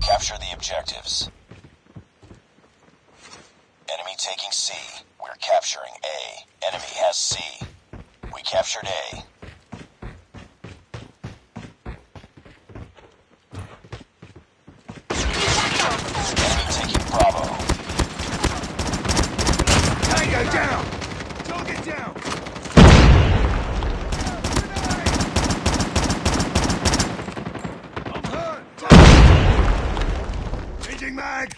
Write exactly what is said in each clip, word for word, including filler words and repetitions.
Capture the objectives. Enemy taking C. We're capturing A. Enemy has C. We captured A. Enemy taking Bravo. Tango down! Target down! I'm hurt! Changing mag!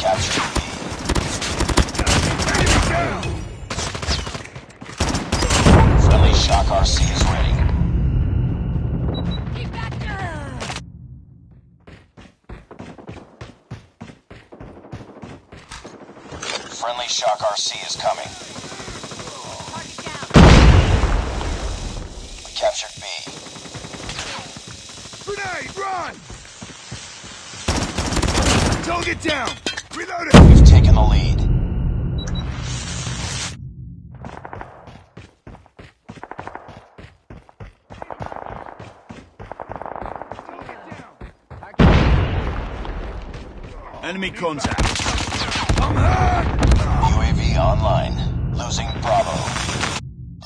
Capture B. Enemy down! Friendly Shock R C is ready. Friendly Shock R C is coming. Target down. We captured B. Grenade, run! Target down! Reload it! We've taken the lead. Target down. Enemy contact. I'm hurt! U A V online. Losing Bravo.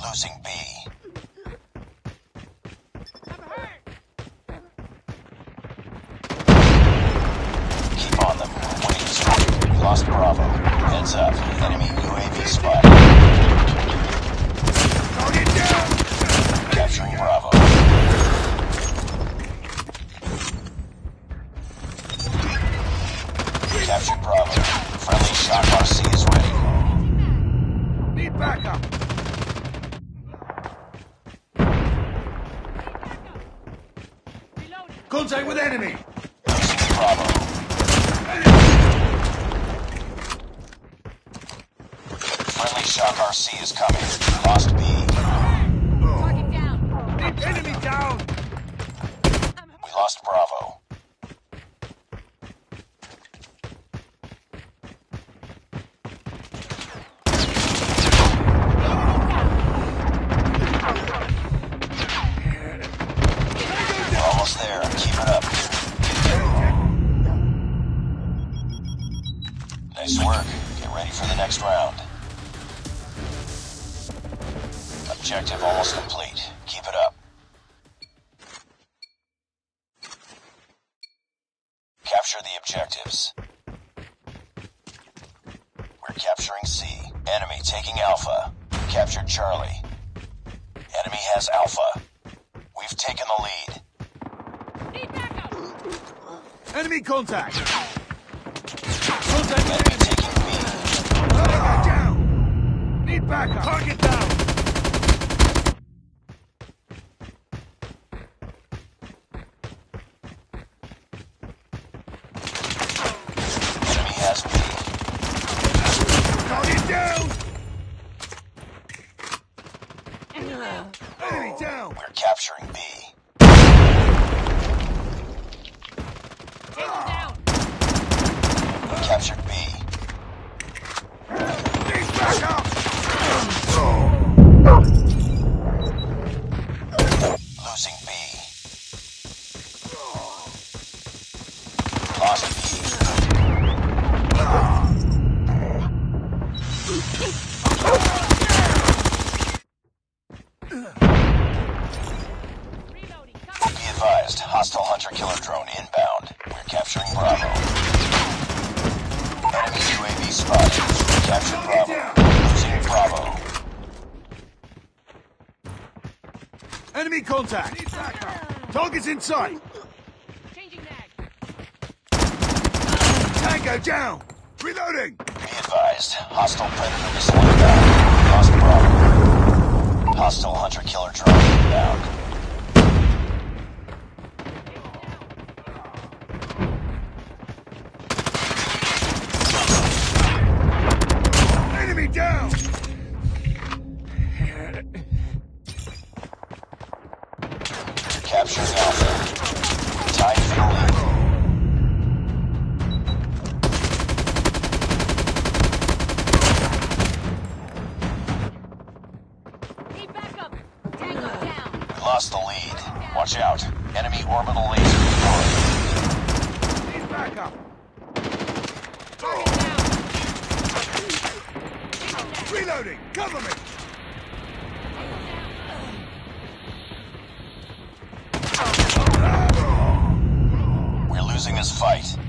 Losing B. Keep on them. Wait. We lost Bravo. Heads up. Enemy U A V spot. Target down! Capturing Bravo. Captured Bravo. Friendly Shock R C is ready. Need backup! Contact with enemy! Losing Bravo. Friendly Shock R C is coming. Lost B. Target down. Enemy down! We lost Bravo. There, keep it up. Nice work. Get ready for the next round. Objective almost complete. Keep it up. Capture the objectives. We're capturing C. Enemy taking Alpha. We captured Charlie. Enemy has Alpha. We've taken the lead. Enemy contact! Contact enemy taking B. Target down! Need backup! Target down! Enemy has B. Target down! Enemy down! Enemy down! We're capturing B. Captured B. He's back up! Losing B. Lost B. Reloading. Be advised, hostile hunter-killer drone inbound. We're capturing Bravo. Enemy U A V spotted. Captured Bravo. Losing Bravo. Enemy contact. Target's in sight. Changing mag. Tango down. Reloading. Be advised. Hostile predator missile inbound. Lost Bravo. Hostile hunter killer drone inbound. Down! Capture the Alpha. Tied for the lead. Need backup. Tango down. We lost Reloading! Cover me! We're losing this fight.